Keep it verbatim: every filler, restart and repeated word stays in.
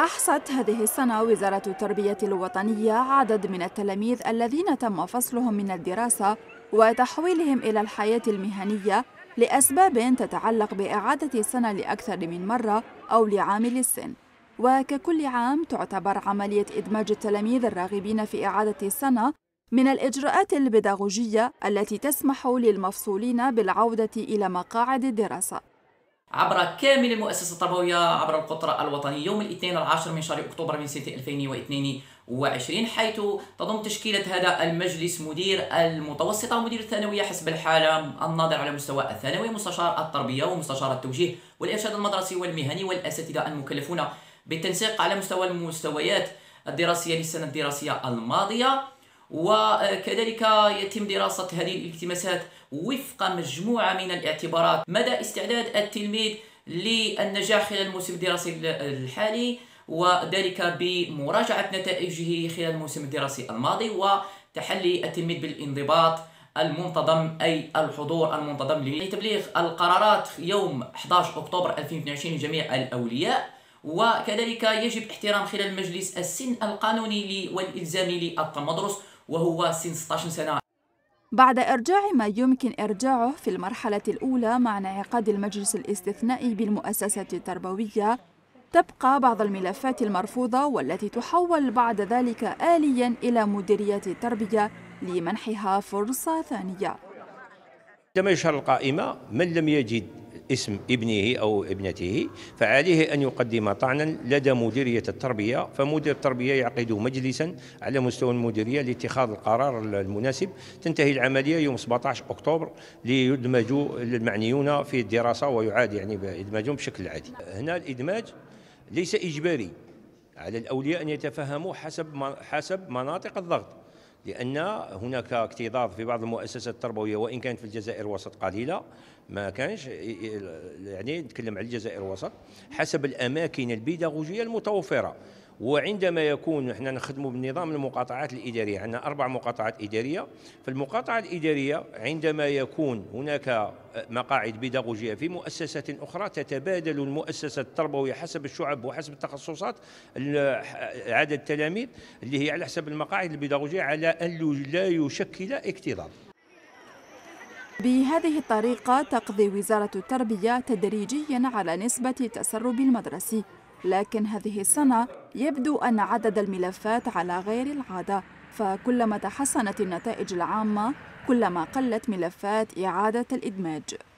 أحصت هذه السنة وزارة التربية الوطنية عدد من التلاميذ الذين تم فصلهم من الدراسة وتحويلهم إلى الحياة المهنية لأسباب تتعلق بإعادة السنة لأكثر من مرة أو لعامل السن. وككل عام تعتبر عملية إدماج التلاميذ الراغبين في إعادة السنة من الإجراءات البداغوجية التي تسمح للمفصولين بالعودة إلى مقاعد الدراسة. عبر كامل المؤسسة التربوية عبر القطرة الوطنية يوم الاثنين العاشر من شهر أكتوبر من سنة ألفين واثنين وعشرين، حيث تضم تشكيلة هذا المجلس مدير المتوسطة ومدير الثانوية حسب الحالة الناظر على مستوى الثانوي، مستشار التربية ومستشار التوجيه والإرشاد المدرسي والمهني، والأساتذة المكلفون بالتنسيق على مستوى المستويات الدراسية للسنة الدراسية الماضية. وكذلك يتم دراسة هذه الالتماسات وفق مجموعة من الاعتبارات مدى استعداد التلميذ للنجاح خلال الموسم الدراسي الحالي، وذلك بمراجعة نتائجه خلال الموسم الدراسي الماضي وتحلي التلميذ بالانضباط المنتظم أي الحضور المنتظم لتبليغ القرارات يوم أحد عشر أكتوبر ألفين واثنين وعشرين لجميع الأولياء. وكذلك يجب احترام خلال المجلس السن القانوني والإلزامي للتمدرس وهو سن ستة عشر سنة. بعد إرجاع ما يمكن إرجاعه في المرحلة الأولى مع انعقاد المجلس الاستثنائي بالمؤسسات التربوية، تبقى بعض الملفات المرفوضة والتي تحول بعد ذلك آلياً إلى مديريات التربية لمنحها فرصة ثانية. كما يشار القائمة، من لم يجد اسم ابنه أو ابنته فعليه أن يقدم طعنا لدى مديرية التربية، فمدير التربية يعقد مجلسا على مستوى المديرية لاتخاذ القرار المناسب. تنتهي العملية يوم سبعة عشر أكتوبر ليدمج المعنيون في الدراسة ويعاد يعني إدماجهم بشكل عادي. هنا الإدماج ليس إجباري، على الأولياء أن يتفهموا حسب حسب مناطق الضغط، لأن هناك اكتظاظ في بعض المؤسسات التربوية، وإن كانت في الجزائر وسط قليلة، ما كانش يعني نتكلم على الجزائر وسط، حسب الأماكن البيداغوجية المتوفرة. وعندما يكون احنا نخدموا بنظام المقاطعات الإدارية، عندنا أربع مقاطعات إدارية. فالمقاطعة الإدارية عندما يكون هناك مقاعد بيداغوجية في مؤسسات أخرى، تتبادل المؤسسة التربوية حسب الشعب وحسب التخصصات عدد التلاميذ اللي هي على حسب المقاعد البيداغوجية، على أن لا يشكل اكتظاظ. بهذه الطريقة تقضي وزارة التربية تدريجيا على نسبة التسرب المدرسي. لكن هذه السنة يبدو أن عدد الملفات على غير العادة، فكلما تحسنت النتائج العامة كلما قلت ملفات إعادة الإدماج.